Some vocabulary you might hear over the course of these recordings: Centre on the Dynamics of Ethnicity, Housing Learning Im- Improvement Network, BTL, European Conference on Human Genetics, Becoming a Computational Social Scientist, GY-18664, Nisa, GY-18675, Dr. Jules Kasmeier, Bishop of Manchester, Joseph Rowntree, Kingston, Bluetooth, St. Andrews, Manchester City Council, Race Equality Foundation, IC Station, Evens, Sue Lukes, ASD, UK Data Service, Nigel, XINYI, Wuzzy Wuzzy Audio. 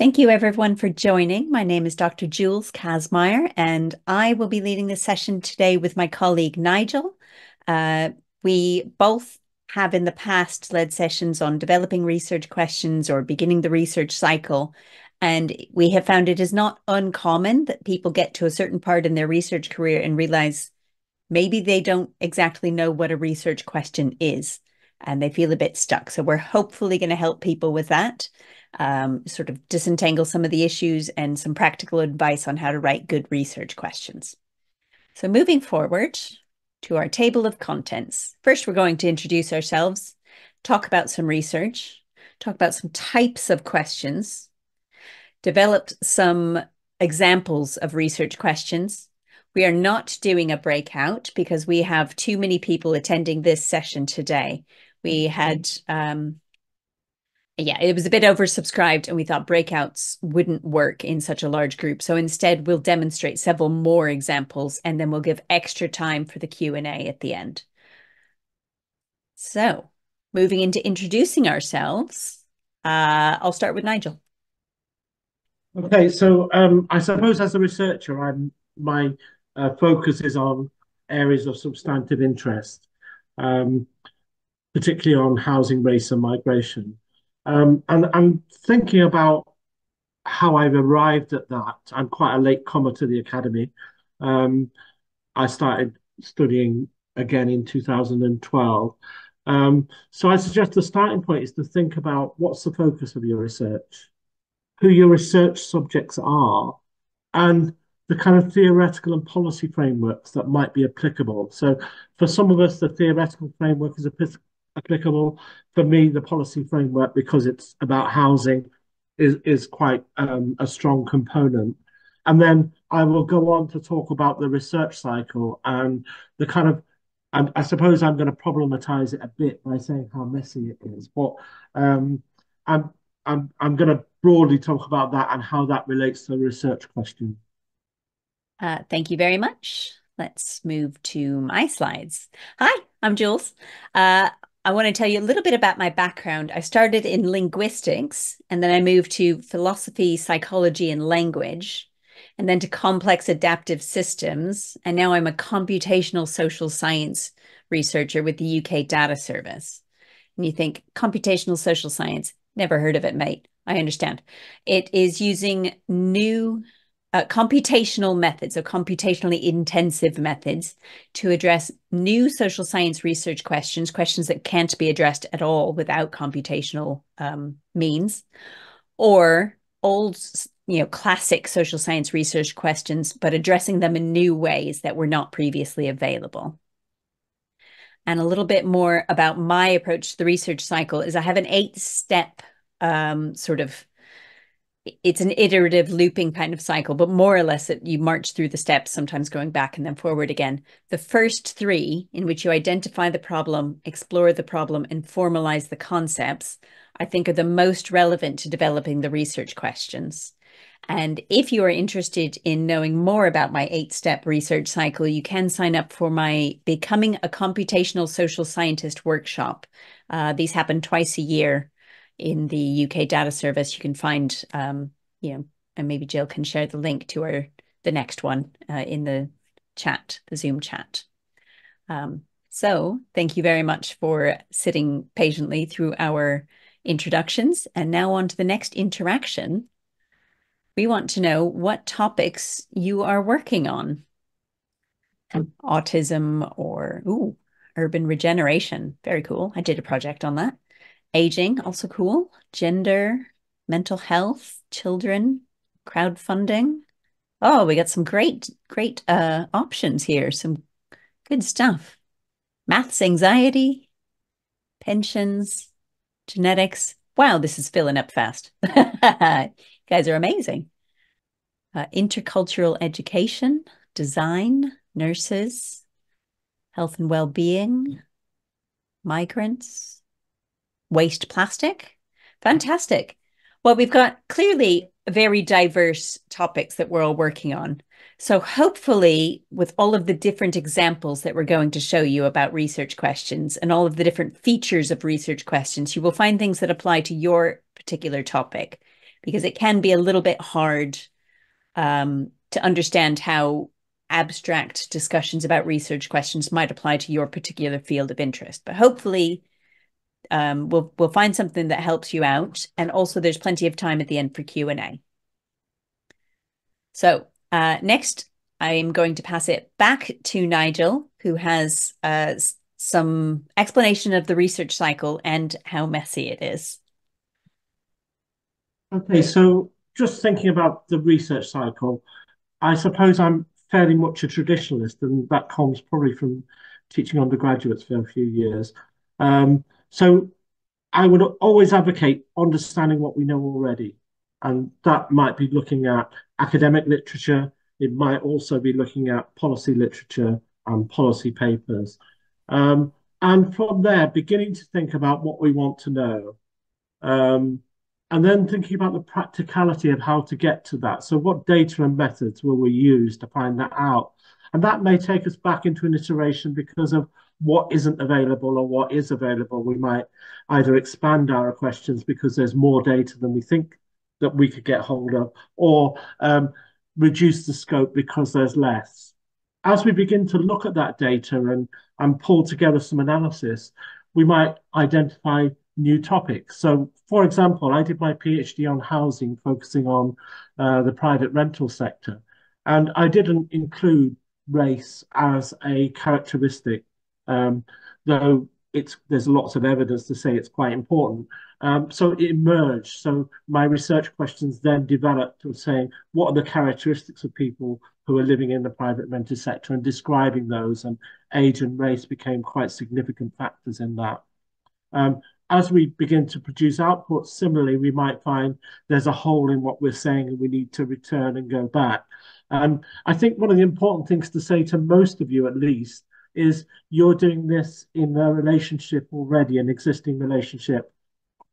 Thank you everyone for joining. My name is Dr. Jules Kasmeier, and I will be leading this session today with my colleague Nigel. We both have in the past led sessions on developing research questions or beginning the research cycle. And we have found it is not uncommon that people get to a certain part in their research career and realize maybe they don't exactly know what a research question is, and they feel a bit stuck. So we're hopefully going to help people with that. Sort of disentangle some of the issues and some practical advice on how to write good research questions. So moving forward to our table of contents. First, we're going to introduce ourselves, talk about some research, talk about some types of questions, developed some examples of research questions. We are not doing a breakout because we have too many people attending this session today. We had... Yeah, it was a bit oversubscribed and we thought breakouts wouldn't work in such a large group. So instead, we'll demonstrate several more examples and then we'll give extra time for the Q&A at the end. So moving into introducing ourselves, I'll start with Nigel. Okay, so I suppose as a researcher, my focus is on areas of substantive interest, particularly on housing, race and migration. And I'm thinking about how I've arrived at that. I'm quite a latecomer to the academy. I started studying again in 2012. So I suggest the starting point is to think about what's the focus of your research, who your research subjects are, and the kind of theoretical and policy frameworks that might be applicable. So for some of us, the theoretical framework is applicable. For me, the policy framework, because it's about housing, is quite a strong component. And then I will go on to talk about the research cycle and the kind of, I suppose I'm going to problematize it a bit by saying how messy it is, but I'm going to broadly talk about that and how that relates to the research question. Thank you very much. Let's move to my slides. Hi, I'm Jules. I want to tell you a little bit about my background. I started in linguistics, and then I moved to philosophy, psychology, and language, and then to complex adaptive systems. And now I'm a computational social science researcher with the UK Data Service. And you think, computational social science, never heard of it, mate. I understand. It is using new computational methods, or computationally intensive methods, to address new social science research questions, questions that can't be addressed at all without computational means, or old, classic social science research questions, but addressing them in new ways that were not previously available. And a little bit more about my approach to the research cycle is I have an 8-step it's an iterative looping kind of cycle, but more or less you march through the steps, sometimes going back and then forward again. The first three, in which you identify the problem, explore the problem, and formalize the concepts, I think are the most relevant to developing the research questions. And if you are interested in knowing more about my 8-step research cycle, you can sign up for my Becoming a Computational Social Scientist workshop. These happen twice a year in the UK Data Service. You can find, and maybe Jill can share the link to the next one in the chat, the Zoom chat. So thank you very much for sitting patiently through our introductions. And now on to the next interaction. We want to know what topics you are working on. Autism or urban regeneration. Very cool. I did a project on that. Aging, also cool. Gender, mental health, children, crowdfunding. Oh, we got some great options here. Some good stuff. Maths, anxiety, pensions, genetics. Wow, this is filling up fast. You guys are amazing. Intercultural education, design, nurses, health and well-being, migrants, waste plastic. Fantastic. Well, we've got clearly very diverse topics that we're all working on. So hopefully with all of the different examples that we're going to show you about research questions and all of the different features of research questions, you will find things that apply to your particular topic. because it can be a little bit hard to understand how abstract discussions about research questions might apply to your particular field of interest. But hopefully we'll find something that helps you out. And also there's plenty of time at the end for Q&A. So next, I'm going to pass it back to Nigel, who has some explanation of the research cycle and how messy it is. Okay, so just thinking about the research cycle, I suppose I'm fairly much a traditionalist, and that comes probably from teaching undergraduates for a few years. So I would always advocate understanding what we know already, and that might be looking at academic literature. It might also be looking at policy literature and policy papers. And from there, beginning to think about what we want to know. And then thinking about the practicality of how to get to that. So what data and methods will we use to find that out? And that may take us back into an iteration because of what isn't available or what is available. We might either expand our questions because there's more data than we think that we could get hold of, or reduce the scope because there's less. As we begin to look at that data and pull together some analysis, we might identify new topics. So, for example, I did my PhD on housing, focusing on the private rental sector, and I didn't include race as a characteristic, though there's lots of evidence to say it's quite important. So it emerged. So my research questions then developed to saying, what are the characteristics of people who are living in the private rented sector, and describing those, and age and race became quite significant factors in that. As we begin to produce outputs, similarly, we might find there's a hole in what we're saying and we need to return and go back. I think one of the important things to say to most of you, at least, is you're doing this in a relationship already, an existing relationship,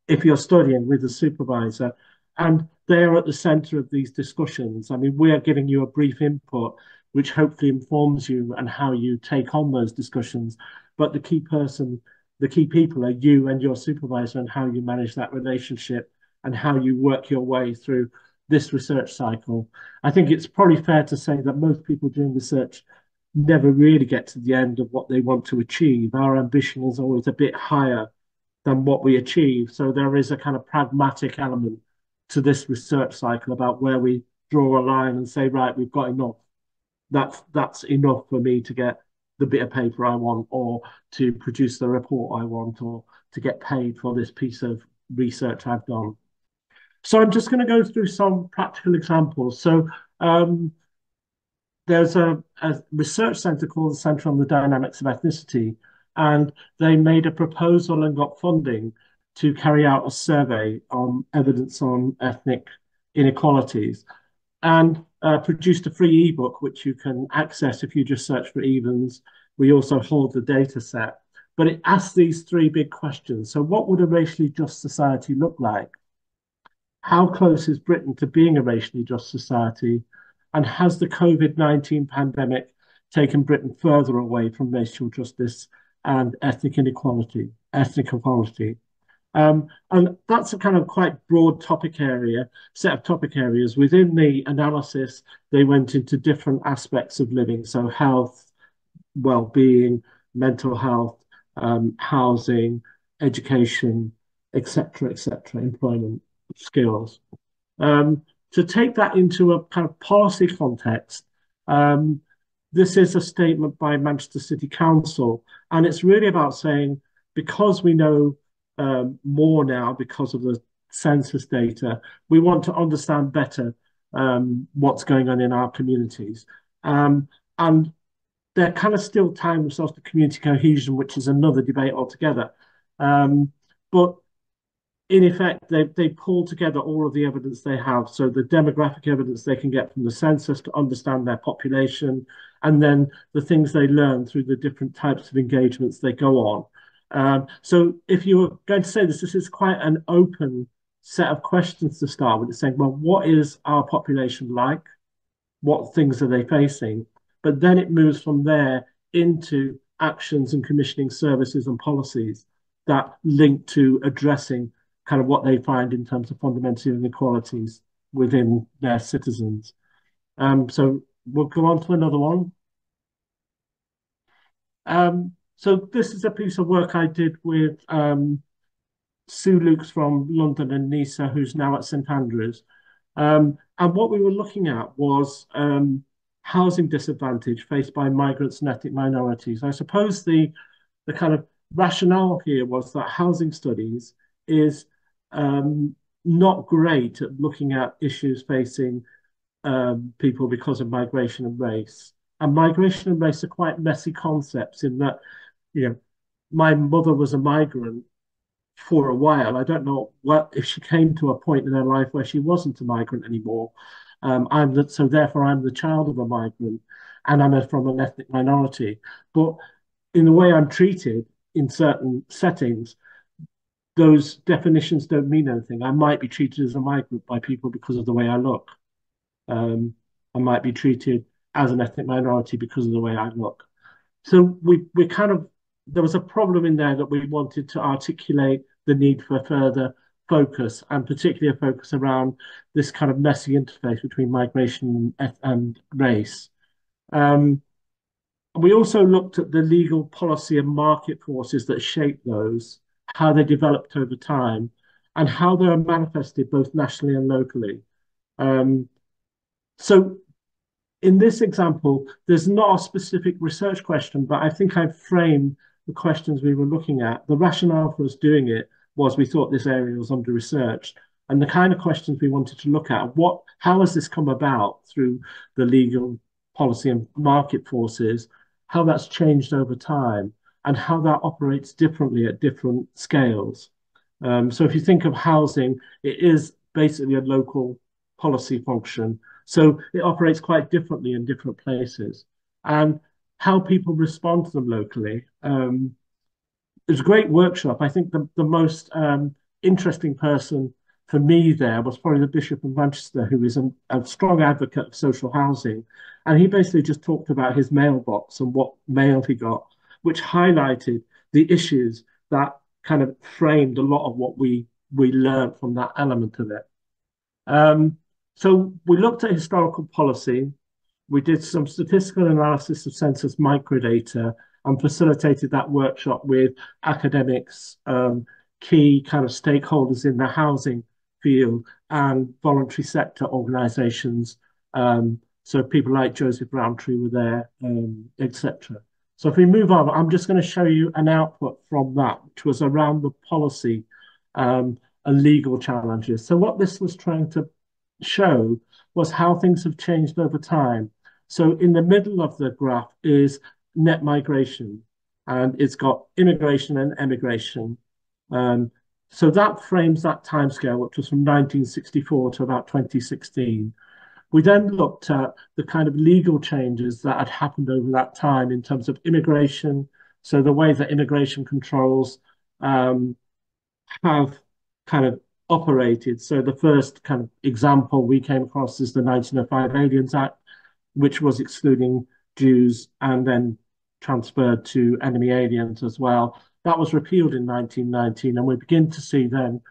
if you're studying with a supervisor, and they're at the centre of these discussions. I mean, we're giving you a brief input, which hopefully informs you and how you take on those discussions. But the key person, the key people are you and your supervisor, and how you manage that relationship and how you work your way through this research cycle. I think it's probably fair to say that most people doing research never really get to the end of what they want to achieve. Our ambition is always a bit higher than what we achieve. So there is a kind of pragmatic element to this research cycle about where we draw a line and say, right, we've got enough. That's enough for me to get the bit of paper I want, or to produce the report I want, or to get paid for this piece of research I've done. So I'm just going to go through some practical examples. So there's a research centre called the Centre on the Dynamics of Ethnicity, and they made a proposal and got funding to carry out a survey on evidence on ethnic inequalities, and produced a free ebook, which you can access if you just search for Evens. We also hold the data set, but it asks these three big questions. So what would a racially just society look like? How close is Britain to being a racially just society? And has the COVID-19 pandemic taken Britain further away from racial justice and ethnic equality? And that's a kind of quite broad set of topic areas. Within the analysis, they went into different aspects of living, so health, well-being, mental health, housing, education, etc., employment skills. To take that into a kind of policy context, this is a statement by Manchester City Council, and it's really about saying, because we know more now because of the census data, we want to understand better what's going on in our communities. And they're kind of still tying themselves to community cohesion, which is another debate altogether. But in effect, they pull together all of the evidence they have. So the demographic evidence they can get from the census to understand their population, and then the things they learn through the different types of engagements they go on. So if you were going to say this is quite an open set of questions to start with. It's saying, well, what is our population like? What things are they facing? But then it moves from there into actions and commissioning services and policies that link to addressing kind of what they find in terms of fundamental inequalities within their citizens. So we'll go on to another one. So this is a piece of work I did with Sue Lukes from London and Nisa, who's now at St. Andrews. And what we were looking at was housing disadvantage faced by migrants and ethnic minorities. I suppose the kind of rationale here was that housing studies is not great at looking at issues facing people because of migration and race. And migration and race are quite messy concepts in that, you know, my mother was a migrant for a while. I don't know what if she came to a point in her life where she wasn't a migrant anymore. So therefore I'm the child of a migrant and I'm from an ethnic minority. But in the way I'm treated in certain settings, those definitions don't mean anything. I might be treated as a migrant by people because of the way I look. I might be treated as an ethnic minority because of the way I look. So we kind of, there was a problem in there that we wanted to articulate the need for further focus, and particularly a focus around this kind of messy interface between migration and race. We also looked at the legal policy and market forces that shape those, how they developed over time, and how they are manifested both nationally and locally. So in this example, there's not a specific research question, but I think I've framed the questions we were looking at. The rationale for us doing it was we thought this area was under-researched, and the kind of questions we wanted to look at, how has this come about through the legal policy and market forces, how that's changed over time, and how that operates differently at different scales. So if you think of housing, it is basically a local policy function. So it operates quite differently in different places, and how people respond to them locally. It was a great workshop. I think the most interesting person for me there was probably the Bishop of Manchester, who is a strong advocate of social housing. And he basically just talked about his mailbox and what mail he got, which highlighted the issues that kind of framed a lot of what we learned from that element of it. So we looked at historical policy, we did some statistical analysis of census microdata, and facilitated that workshop with academics, key kind of stakeholders in the housing field, and voluntary sector organisations. So people like Joseph Rowntree were there, etc. So if we move on, I'm just going to show you an output from that, which was around the policy and legal challenges. So what this was trying to show was how things have changed over time. So in the middle of the graph is net migration, and it's got immigration and emigration. So that frames that timescale, which was from 1964 to about 2016. We then looked at the kind of legal changes that had happened over that time in terms of immigration. So the way that immigration controls have kind of operated. So the first kind of example we came across is the 1905 Aliens Act, which was excluding Jews and then transferred to enemy aliens as well. That was repealed in 1919, and we begin to see then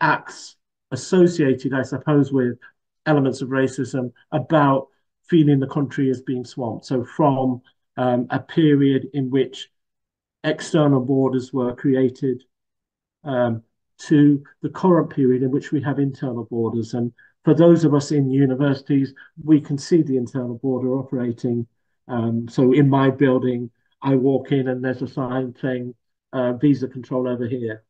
acts associated, I suppose, with elements of racism about feeling the country is being swamped. So from a period in which external borders were created to the current period in which we have internal borders. And for those of us in universities, we can see the internal border operating. So in my building, I walk in and there's a sign saying visa control over here.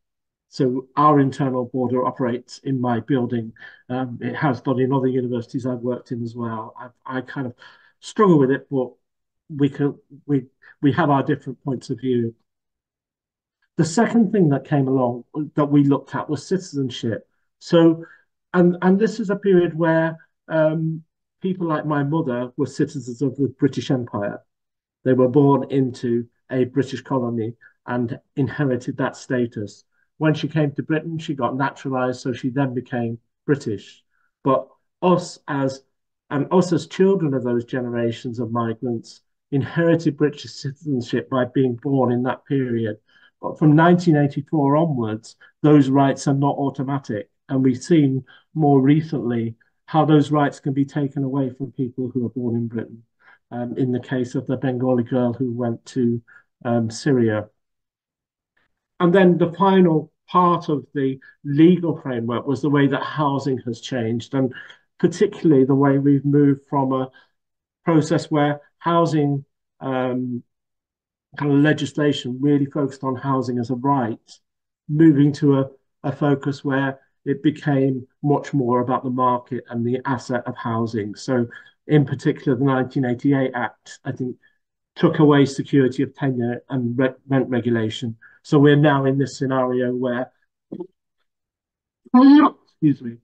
So our internal border operates in my building. It has done in other universities I've worked in as well. I kind of struggle with it, but we have our different points of view. The second thing that came along that we looked at was citizenship. So, and this is a period where people like my mother were citizens of the British Empire. They were born into a British colony and inherited that status. When she came to Britain, she got naturalised, so she then became British. But us as children of those generations of migrants inherited British citizenship by being born in that period. But from 1984 onwards, those rights are not automatic. And we've seen more recently how those rights can be taken away from people who are born in Britain, in the case of the Bengali girl who went to Syria. And then the final part of the legal framework was the way that housing has changed, and particularly the way we've moved from a process where housing kind of legislation really focused on housing as a right, moving to a focus where it became much more about the market and the asset of housing. So in particular, the 1988 Act, I think, took away security of tenure and rent regulation. So we're now in this scenario where, excuse me,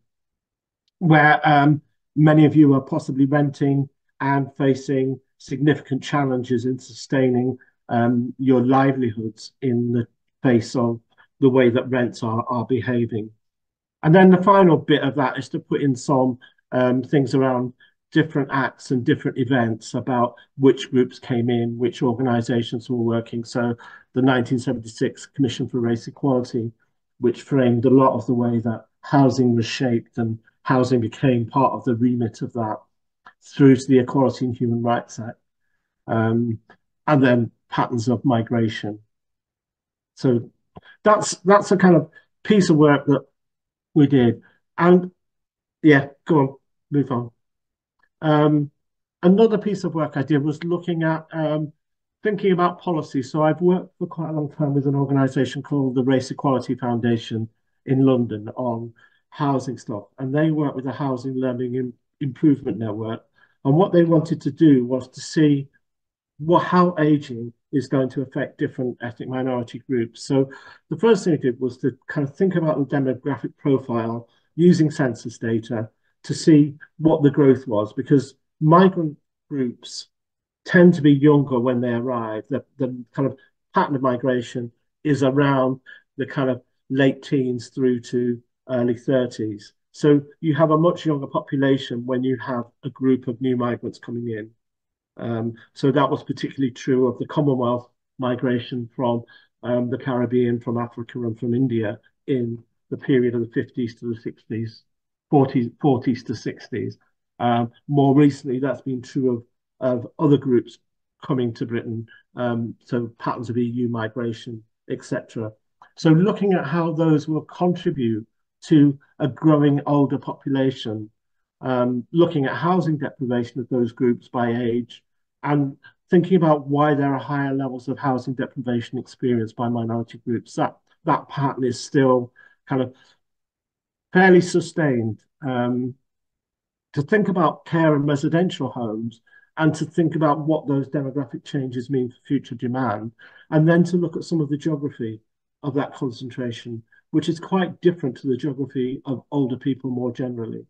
where many of you are possibly renting and facing significant challenges in sustaining your livelihoods in the face of the way that rents are behaving. And then the final bit of that is to put in some things around different acts and different events about which groups came in, which organisations were working. So the 1976 Commission for Race Equality, which framed a lot of the way that housing was shaped, and housing became part of the remit of that, through to the Equality and Human Rights Act, and then patterns of migration. So that's a kind of piece of work that we did. And yeah, go on, move on. Another piece of work I did was looking at thinking about policy. So I've worked for quite a long time with an organisation called the Race Equality Foundation in London on housing stuff, and they work with the Housing Learning Improvement Network. And what they wanted to do was to see how ageing is going to affect different ethnic minority groups. So the first thing I did was to kind of think about the demographic profile using census data to see what the growth was, because migrant groups tend to be younger when they arrive. The kind of pattern of migration is around the kind of late teens through to early 30s. So you have a much younger population when you have a group of new migrants coming in. So that was particularly true of the Commonwealth migration from the Caribbean, from Africa and from India in the period of the 50s to the 60s. 40s to 60s. More recently, that's been true of other groups coming to Britain, so patterns of EU migration, etc. So looking at how those will contribute to a growing older population, looking at housing deprivation of those groups by age, and thinking about why there are higher levels of housing deprivation experienced by minority groups. That pattern is still kind of fairly sustained, to think about care and residential homes, and to think about what those demographic changes mean for future demand, and then to look at some of the geography of that concentration, which is quite different to the geography of older people more generally.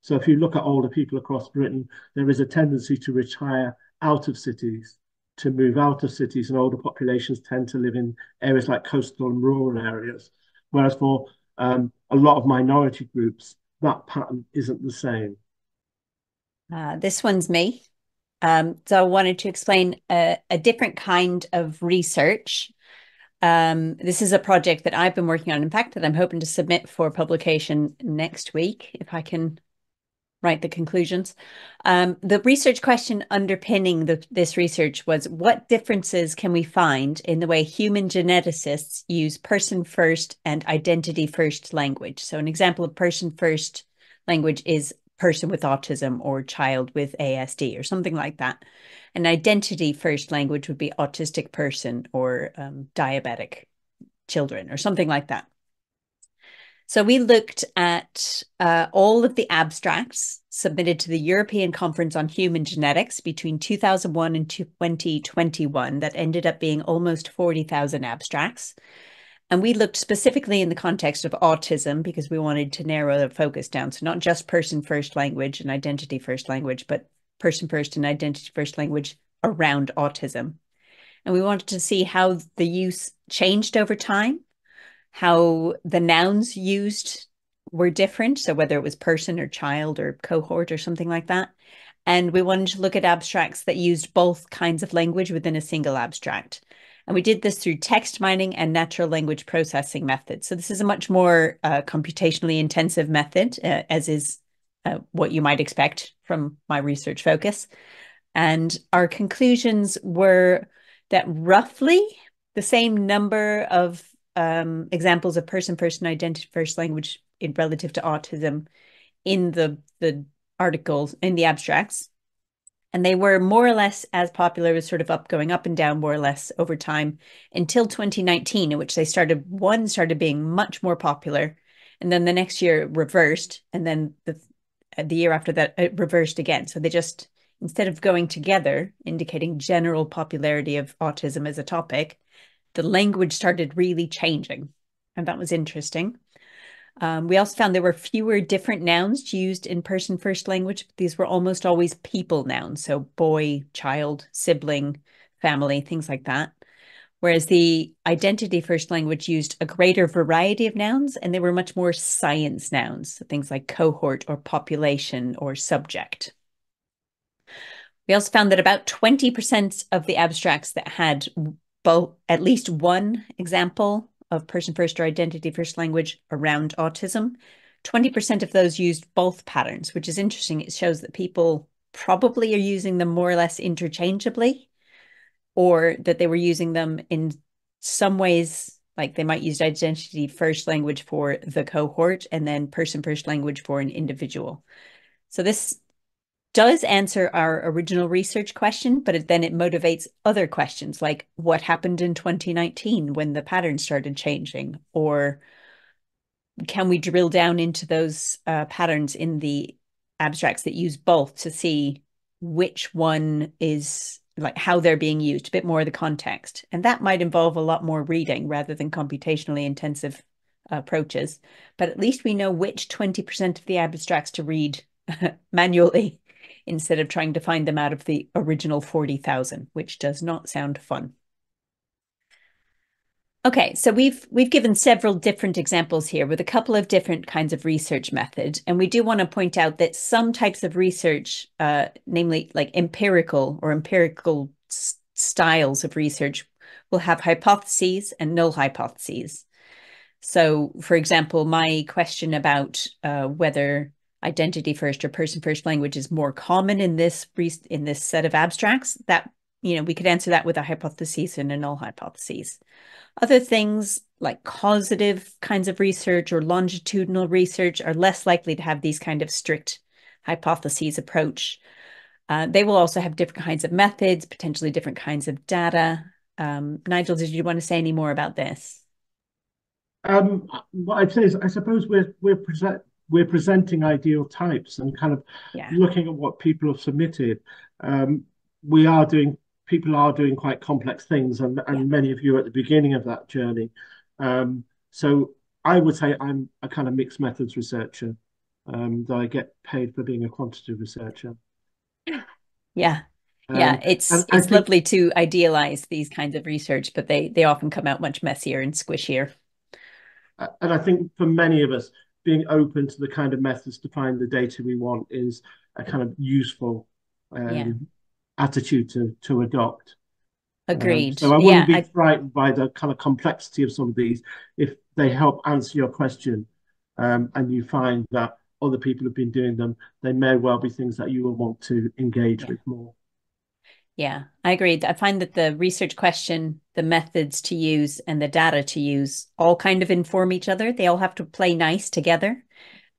So if you look at older people across Britain, there is a tendency to retire out of cities, to move out of cities, and older populations tend to live in areas like coastal and rural areas, whereas for a lot of minority groups, that pattern isn't the same. This one's me. So I wanted to explain a different kind of research. This is a project that I've been working on, in fact, that I'm hoping to submit for publication next week, if I can write the conclusions. The research question underpinning this research was, what differences can we find in the way human geneticists use person-first and identity-first language? So an example of person-first language is person with autism or child with ASD or something like that. An identity-first language would be autistic person or diabetic children or something like that. So we looked at all of the abstracts submitted to the European Conference on Human Genetics between 2001 and 2021 that ended up being almost 40,000 abstracts. And we looked specifically in the context of autism because we wanted to narrow the focus down. So not just person-first language and identity-first language, but person-first and identity-first language around autism. And we wanted to see how the use changed over time, how the nouns used were different, so whether it was person or child or cohort or something like that. And we wanted to look at abstracts that used both kinds of language within a single abstract. And we did this through text mining and natural language processing methods. So this is a much more computationally intensive method, as is what you might expect from my research focus. And our conclusions were that roughly the same number of examples of person-person identity, first language in relative to autism in the articles, in the abstracts. And they were more or less as popular as sort of going up and down more or less over time until 2019, in which they started being much more popular. And then the next year it reversed. And then the year after that, it reversed again. So they just, instead of going together, indicating general popularity of autism as a topic, the language started really changing. And that was interesting. We also found there were fewer different nouns used in person first language, but these were almost always people nouns. So boy, child, sibling, family, things like that. Whereas the identity first language used a greater variety of nouns, and they were much more science nouns, so things like cohort or population or subject. We also found that about 20% of the abstracts that had both at least one example of person first or identity first language around autism, 20% of those used both patterns, which is interesting. It shows that people probably are using them more or less interchangeably, or that they were using them in some ways, like they might use identity first language for the cohort and then person first language for an individual. So this does answer our original research question, but then it motivates other questions like what happened in 2019 when the pattern started changing, or can we drill down into those patterns in the abstracts that use both to see which one is like how they're being used, a bit more of the context. And that might involve a lot more reading rather than computationally intensive approaches, but at least we know which 20% of the abstracts to read manually, instead of trying to find them out of the original 40,000, which does not sound fun. Okay, so we've given several different examples here with a couple of different kinds of research method. And we do want to point out that some types of research, namely like empirical styles of research, will have hypotheses and null hypotheses. So for example, my question about whether identity first or person first language is more common in this set of abstracts, that, you know, we could answer that with a hypothesis and a null hypothesis. Other things like causative kinds of research or longitudinal research are less likely to have these kind of strict hypotheses approach. They will also have different kinds of methods, potentially different kinds of data. Nigel, did you want to say any more about this? What I'd say is, I suppose we're presenting ideal types and kind of looking at what people have submitted. People are doing quite complex things, and many of you are at the beginning of that journey. So I would say I'm a kind of mixed methods researcher, though I get paid for being a quantitative researcher. Yeah. It's lovely to idealize these kinds of research, but they often come out much messier and squishier. And I think for many of us, being open to the kind of methods to find the data we want is a kind of useful attitude to adopt. Agreed. So I wouldn't be frightened by the kind of complexity of some of these if they help answer your question, and you find that other people have been doing them. They may well be things that you will want to engage with more. Yeah, I agree. I find that the research question, the methods to use, and the data to use all kind of inform each other. They all have to play nice together.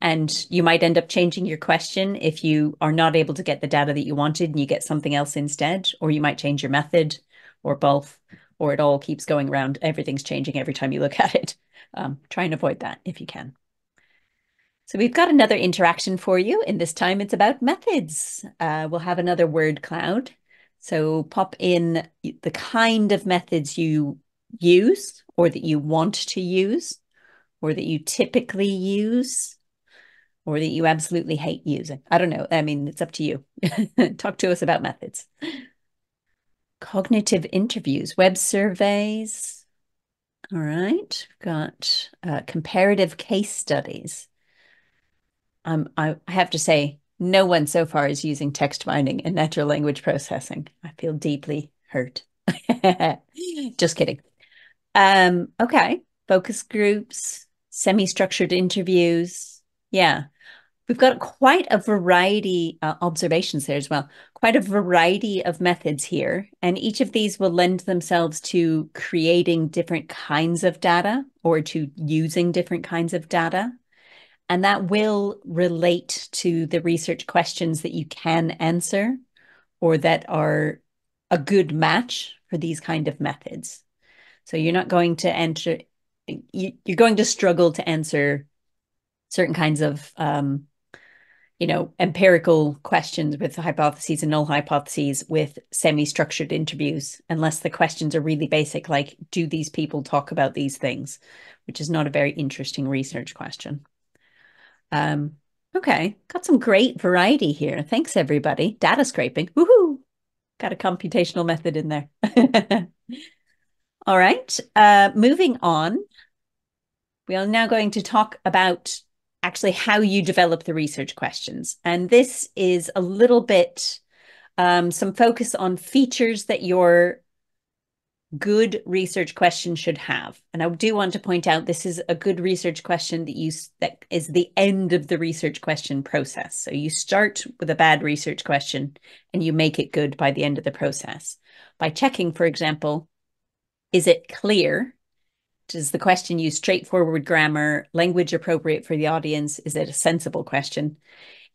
And you might end up changing your question if you are not able to get the data that you wanted and you get something else instead, or you might change your method, or both, or it all keeps going around. Everything's changing every time you look at it. Try and avoid that if you can. So we've got another interaction for you, and this time it's about methods. We'll have another word cloud. So pop in the kind of methods you use, or that you want to use, or that you typically use, or that you absolutely hate using. I don't know. I mean, it's up to you. Talk to us about methods. Cognitive interviews, web surveys. All right. We've got comparative case studies. I have to say, no one so far is using text mining and natural language processing. I feel deeply hurt. Just kidding. Okay. Focus groups, semi-structured interviews. Yeah. We've got quite a variety of observations there as well, quite a variety of methods here. And each of these will lend themselves to creating different kinds of data or to using different kinds of data. And that will relate to the research questions that you can answer or that are a good match for these kind of methods. So you're not going to enter, you're going to struggle to answer certain kinds of empirical questions with hypotheses and null hypotheses with semi-structured interviews, unless the questions are really basic, like, do these people talk about these things? Which is not a very interesting research question. Okay, got some great variety here. Thanks, everybody. Data scraping, woohoo! Got a computational method in there. All right, moving on. We are now going to talk about actually how you develop the research questions. And this is a little bit some focus on features that your good research question should have. And I do want to point out this is a good research question that is the end of the research question process. So you start with a bad research question and you make it good by the end of the process. By checking, for example, is it clear? Does the question use straightforward grammar, language appropriate for the audience? Is it a sensible question?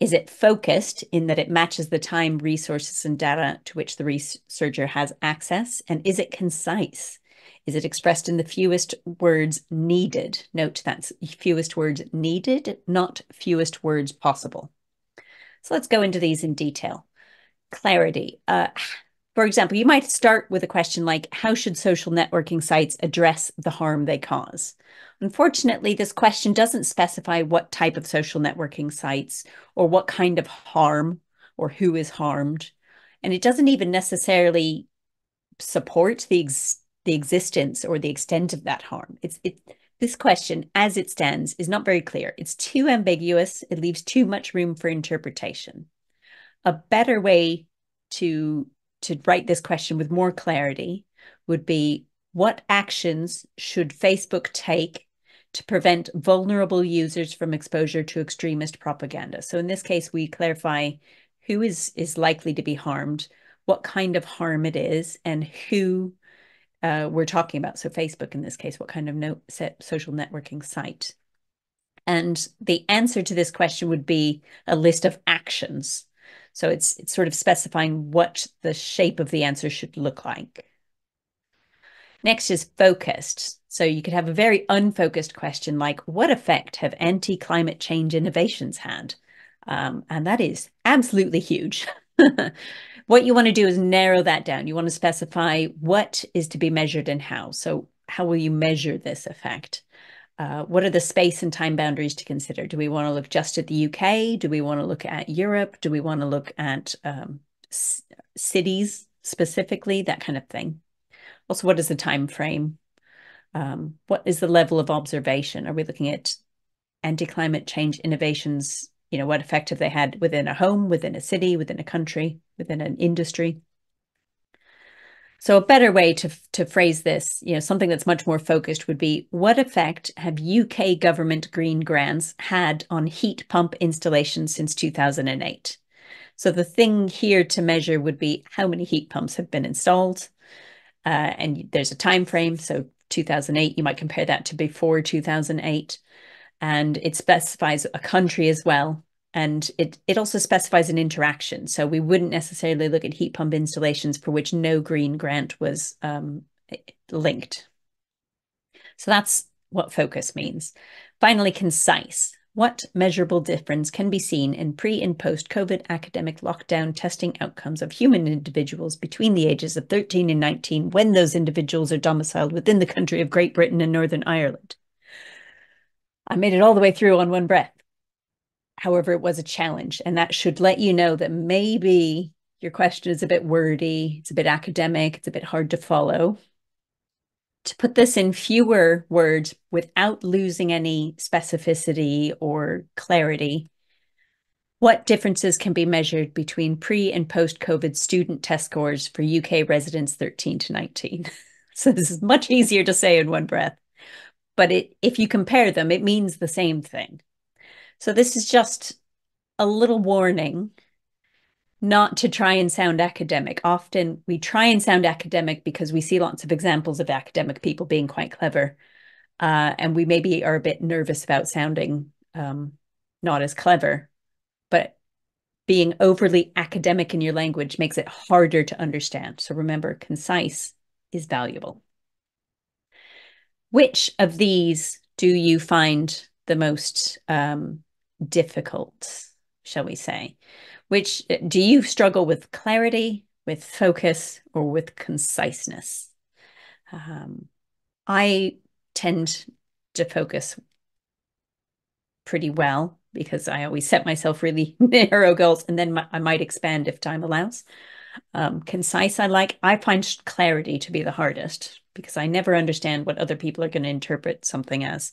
Is it focused in that it matches the time, resources, and data to which the researcher has access? And is it concise? Is it expressed in the fewest words needed? Note that's fewest words needed, not fewest words possible. So let's go into these in detail. Clarity. For example, you might start with a question like, how should social networking sites address the harm they cause? Unfortunately, this question doesn't specify what type of social networking sites or what kind of harm or who is harmed. And it doesn't even necessarily support the existence or the extent of that harm. This question, as it stands, is not very clear. It's too ambiguous. It leaves too much room for interpretation. A better way to write this question with more clarity would be, what actions should Facebook take to prevent vulnerable users from exposure to extremist propaganda? So in this case, we clarify who is likely to be harmed, what kind of harm it is, and who we're talking about. So Facebook, in this case, what kind of social networking site? And the answer to this question would be a list of actions. So it's sort of specifying what the shape of the answer should look like. Next is focused. So you could have a very unfocused question like, what effect have anti-climate change innovations had? And that is absolutely huge. What you want to do is narrow that down. You want to specify what is to be measured and how. So how will you measure this effect? What are the space and time boundaries to consider? Do we want to look just at the UK? Do we want to look at Europe? Do we want to look at cities specifically? That kind of thing. Also, what is the time frame? What is the level of observation? Are we looking at anti-climate change innovations? You know, what effect have they had within a home, within a city, within a country, within an industry? So a better way to phrase this, you know, something that's much more focused would be, what effect have UK government green grants had on heat pump installations since 2008? So the thing here to measure would be how many heat pumps have been installed. And there's a time frame. So 2008, you might compare that to before 2008. And it specifies a country as well. And it also specifies an interaction. So we wouldn't necessarily look at heat pump installations for which no green grant was linked. So that's what focus means. Finally, concise. What measurable difference can be seen in pre and post COVID academic lockdown testing outcomes of human individuals between the ages of 13 and 19 when those individuals are domiciled within the country of Great Britain and Northern Ireland? I made it all the way through on one breath. However, it was a challenge, and that should let you know that maybe your question is a bit wordy, it's a bit academic, it's a bit hard to follow. To put this in fewer words without losing any specificity or clarity What differences can be measured between pre and post-COVID student test scores for UK residents 13 to 19? So this is much easier to say in one breath, but if you compare them, it means the same thing. So this is just a little warning not to try and sound academic. Often we try and sound academic because we see lots of examples of academic people being quite clever, and we maybe are a bit nervous about sounding not as clever. But being overly academic in your language makes it harder to understand. So remember, concise is valuable. Which of these do you find the most difficult, shall we say? Which do you struggle with clarity, with focus, or with conciseness? I tend to focus pretty well, because I always set myself really narrow goals, and then I might expand if time allows. Concise, I find clarity to be the hardest, because I never understand what other people are going to interpret something as.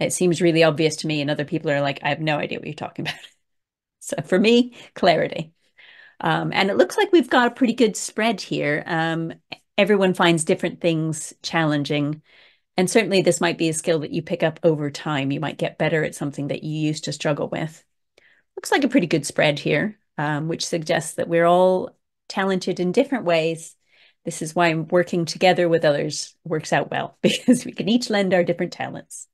It seems really obvious to me, and other people are like, I have no idea what you're talking about. So for me, clarity. And it looks like we've got a pretty good spread here. Everyone finds different things challenging. And certainly this might be a skill that you pick up over time. You might get better at something that you used to struggle with. Looks like a pretty good spread here, which suggests that we're all talented in different ways. This is why working together with others works out well, because we can each lend our different talents.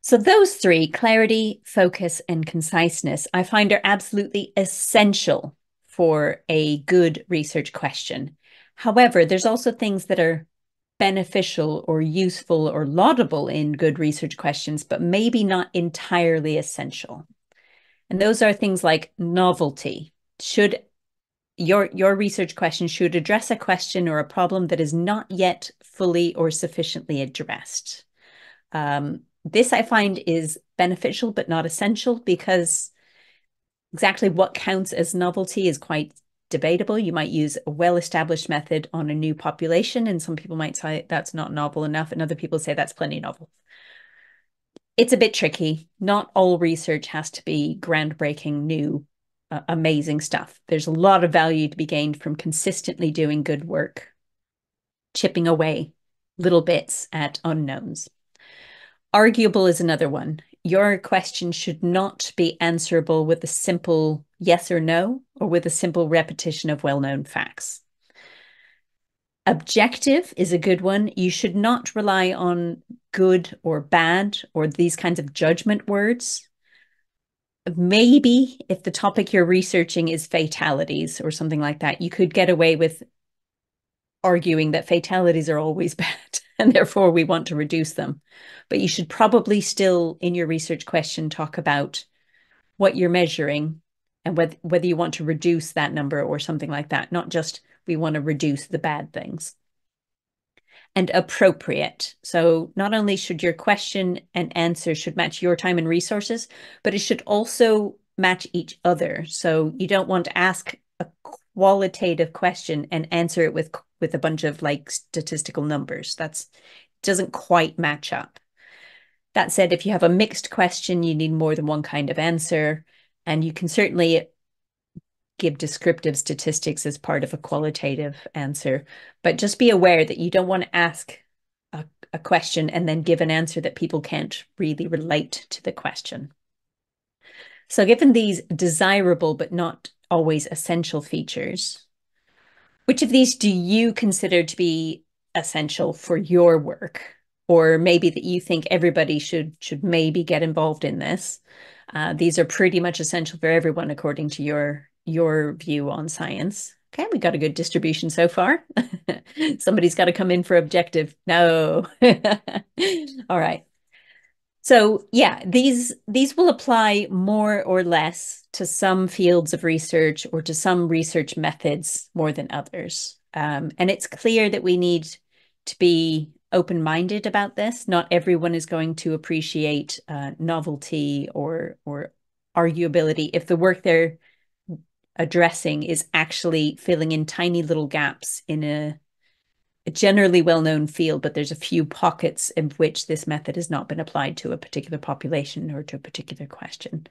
So those three, clarity, focus, and conciseness, I find are absolutely essential for a good research question. However, there's also things that are beneficial or useful or laudable in good research questions, but maybe not entirely essential. And those are things like novelty. Should your research question should address a question or a problem that is not yet fully or sufficiently addressed. This I find is beneficial but not essential, because exactly what counts as novelty is quite debatable. You might use a well-established method on a new population, and some people might say that's not novel enough, and other people say that's plenty novel. It's a bit tricky. Not all research has to be groundbreaking, new, amazing stuff. There's a lot of value to be gained from consistently doing good work, chipping away little bits at unknowns. Arguable is another one. Your question should not be answerable with a simple yes or no, or with a simple repetition of well-known facts. Objective is a good one. You should not rely on good or bad or these kinds of judgment words. Maybe if the topic you're researching is fatalities or something like that, you could get away with arguing that fatalities are always bad, and therefore we want to reduce them. But you should probably still, in your research question, talk about what you're measuring and whether you want to reduce that number or something like that, not just we want to reduce the bad things. And appropriate. So not only should your question and answer should match your time and resources, but it should also match each other. So you don't want to ask a qualitative question and answer it with a bunch of like statistical numbers. That's doesn't quite match up. That said, if you have a mixed question, you need more than one kind of answer, and you can certainly give descriptive statistics as part of a qualitative answer, but just be aware that you don't want to ask a question and then give an answer that people can't really relate to the question. So given these desirable but not always essential features, which of these do you consider to be essential for your work? Or maybe that you think everybody should maybe get involved in this. These are pretty much essential for everyone according to your view on science. Okay, we got a good distribution so far. Somebody's got to come in for objective. No. All right. So yeah, these will apply more or less to some fields of research or to some research methods more than others. And it's clear that we need to be open-minded about this. Not everyone is going to appreciate novelty or arguability if the work they're addressing is actually filling in tiny little gaps in a generally well-known field, but there's a few pockets in which this method has not been applied to a particular population or to a particular question.